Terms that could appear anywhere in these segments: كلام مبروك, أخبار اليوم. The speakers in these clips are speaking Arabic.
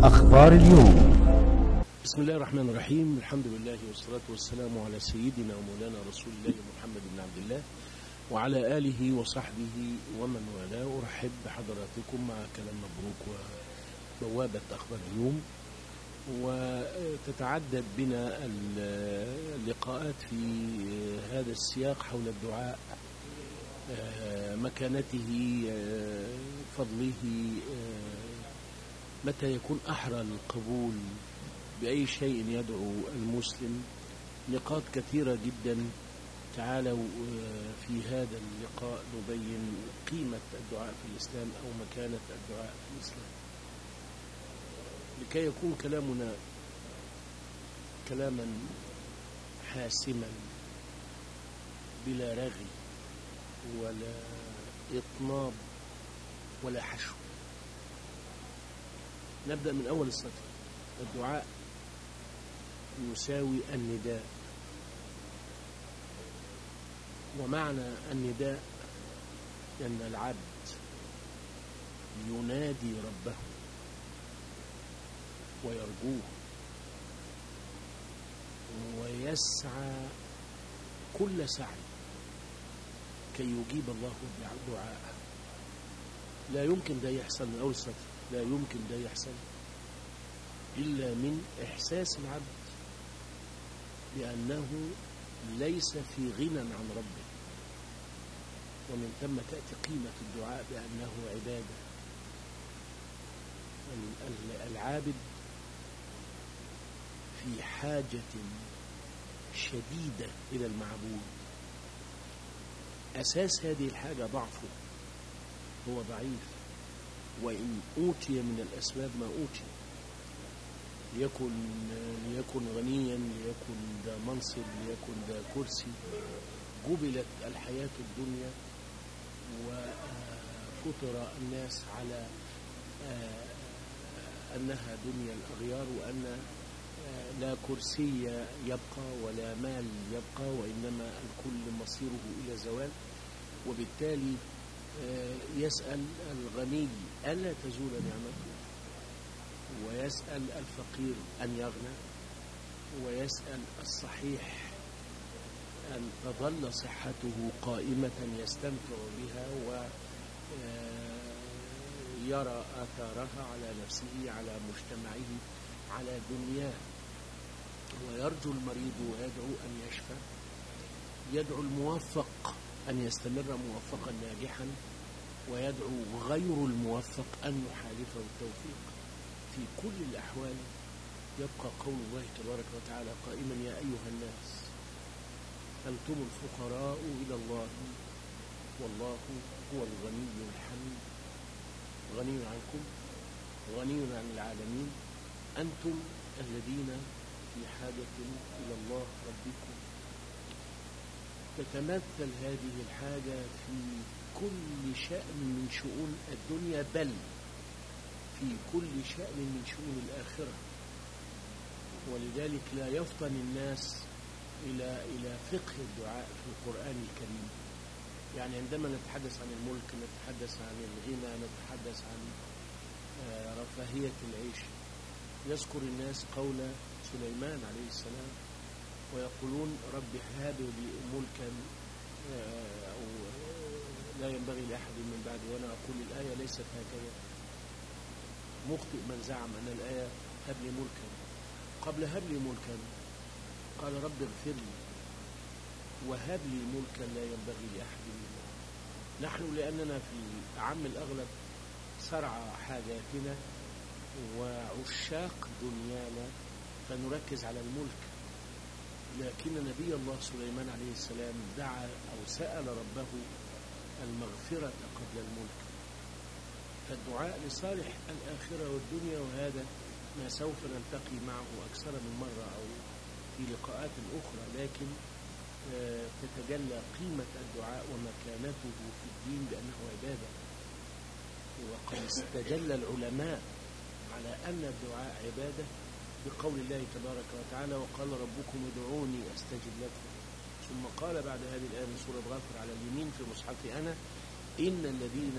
أخبار اليوم. بسم الله الرحمن الرحيم، الحمد لله والصلاة والسلام على سيدنا ومولانا رسول الله محمد بن عبد الله وعلى آله وصحبه ومن والاه. أرحب بحضراتكم مع كلام مبروك وبوابة أخبار اليوم، وتتعدد بنا اللقاءات في هذا السياق حول الدعاء، مكانته، فضله، متى يكون أحرى القبول، بأي شيء يدعو المسلم. نقاط كثيرة جدا. تعالوا في هذا اللقاء نبين قيمة الدعاء في الإسلام أو مكانة الدعاء في الإسلام، لكي يكون كلامنا كلاما حاسما بلا رغي ولا إطناب ولا حشو. نبدأ من أول السطر. الدعاء يساوي النداء، ومعنى النداء أن العبد ينادي ربه ويرجوه ويسعى كل سعي كي يجيب الله دعاءه. لا يمكن ده يحصل من أول سطر، لا يمكن ده يحصل إلا من إحساس العبد بأنه ليس في غنى عن ربه، ومن ثم تأتي قيمة الدعاء بأنه عبادة. العابد في حاجة شديدة إلى المعبود. أساس هذه الحاجة ضعفه، هو ضعيف، وإن أوتي من الأسباب ما أوتي، ليكن غنيا، ليكن ذا منصب، ليكن ذا كرسي، جبلت الحياة الدنيا وفطر الناس على أنها دنيا الأغيار، وأن لا كرسي يبقى ولا مال يبقى، وإنما الكل مصيره إلى زوال. وبالتالي يسأل الغني ألا تزول نعمته، ويسأل الفقير أن يغنى، ويسأل الصحيح أن تظل صحته قائمة يستمتع بها ويرى آثارها على نفسه، على مجتمعه، على دنياه. ويرجو المريض ويدعو أن يشفى، يدعو الموفق أن يستمر موفقا ناجحا، ويدعو غير الموفق أن يحالفه التوفيق. في كل الأحوال يبقى قول الله تبارك وتعالى قائما: يا أيها الناس أنتم الفقراء إلى الله والله هو الغني الحميد. غني عنكم، غني عن العالمين، أنتم الذين في حاجة إلى الله ربكم. تتمثل هذه الحاجة في كل شأن من شؤون الدنيا، بل في كل شأن من شؤون الآخرة. ولذلك لا يفطن الناس إلى فقه الدعاء في القرآن الكريم. يعني عندما نتحدث عن الملك، نتحدث عن الغنى، نتحدث عن رفاهية العيش، يذكر الناس قول سليمان عليه السلام ويقولون: رب هب لي ملكا لا ينبغي لأحد من بعدي. وأنا أقول الآية ليست هكذا، مخطئ من زعم أن الآية هب لي ملكا، قبل هب لي ملكا قال رب اغفر لي وهب لي ملكا لا ينبغي لأحد من بعدي. نحن لأننا في عم الأغلب سرع حاجاتنا وعشاق دنيانا فنركز على الملك، لكن نبي الله سليمان عليه السلام دعا أو سأل ربه المغفرة قبل الملك. فالدعاء لصالح الآخرة والدنيا، وهذا ما سوف نلتقي معه أكثر من مرة أو في لقاءات أخرى. لكن تتجلى قيمة الدعاء ومكانته في الدين بأنه عبادة. وقد استدل العلماء على أن الدعاء عبادة بقول الله تبارك وتعالى: وقال ربكم ادعوني أستجب لكم. ثم قال بعد هذه الآية من سورة غافر على اليمين في مصحفي أنا: إن الذين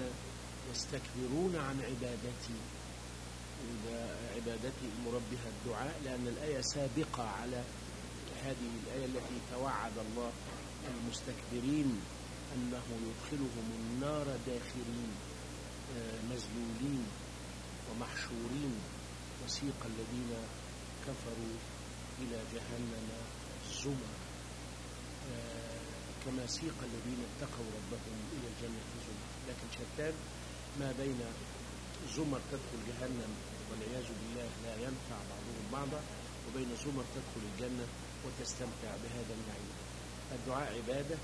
يستكبرون عن عبادتي عبادته المربها الدعاء، لأن الآية سابقة على هذه الآية التي توعد الله المستكبرين أنه يدخلهم النار داخرين مذلولين ومحشورين وسيق الذين كفروا إلى جهنم زمرا كما سيق الذين اتقوا ربهم إلى الجنة زمرا. لكن شتان ما بين زمر تدخل جهنم والعياذ بالله لا ينفع بعضهم بعضا، وبين زمر تدخل الجنة وتستمتع بهذا النعيم. الدعاء عبادة،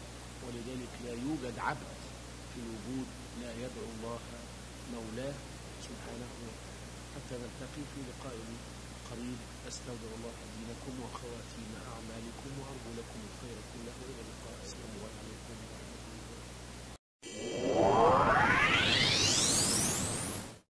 ولذلك لا يوجد عبد في الوجود لا يدعو الله مولاه سبحانه وتعالى. حتى نلتقي في لقاء قريب، أستودع الله دينكم وخواتيم أعمالكم وأرجو لكم الخير كله، وإلى اللقاء. السلام عليكم.